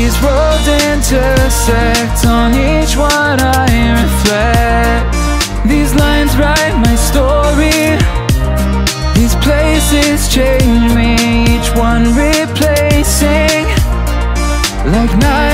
These roads intersect, on each one I reflect. These lines write my story, these places change me, each one replacing like night.